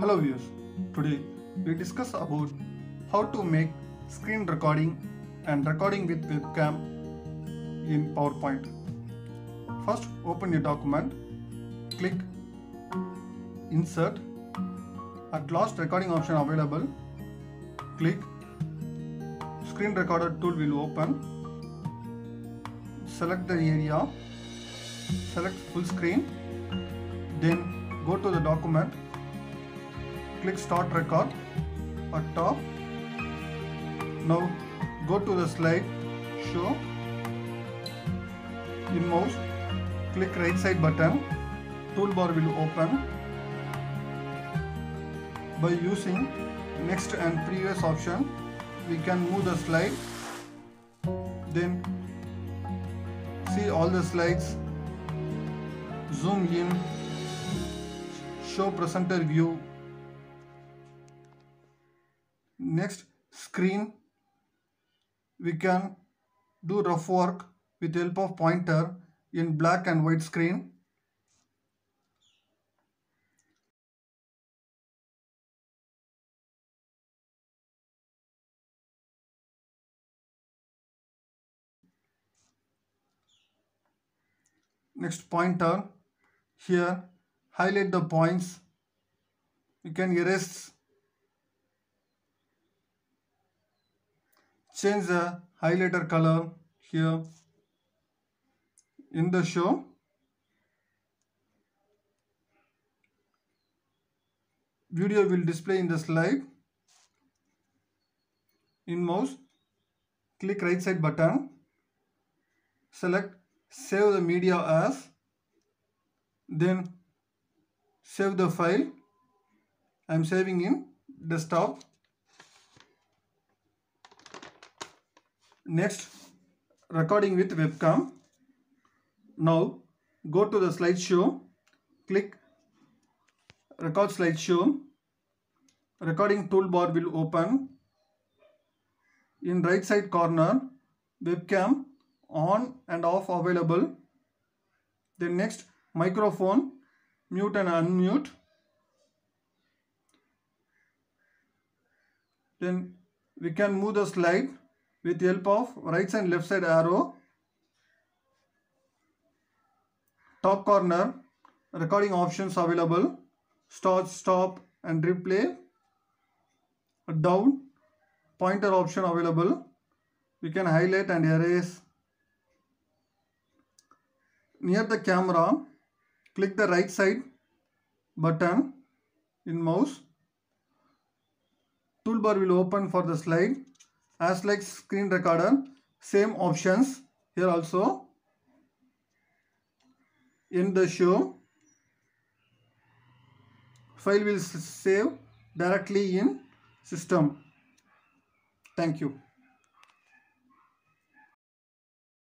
Hello viewers, today we discuss about how to make screen recording and recording with webcam in PowerPoint. First open your document, click Insert, at last recording option available, click Screen Recorder tool will open, select the area, select full screen, then go to the document, click Start Record at top. Now go to the slide, Show, in mouse, click right side button, toolbar will open. By using next and previous option, we can move the slide, then see all the slides, zoom in, show presenter view. Next, screen, we can do rough work with help of pointer in black and white screen. Next, pointer, here highlight the points, you can erase, change the highlighter color here in the show. Video will display in the slide. In mouse, click right side button, select Save the Media As, then save the file. I am saving in desktop. Next, recording with webcam. Now go to the slideshow, click Record Slideshow, recording toolbar will open. In right side corner, webcam on and off available. Then next, microphone, mute and unmute. Then we can move the slide with the help of right side and left side arrow. Top corner, recording options available, start, stop and replay. Down, pointer option available, we can highlight and erase. Near the camera, click the right side button in mouse. Toolbar will open for the slide. As like screen recorder, same options here also. End the show. File will save directly in system. Thank you.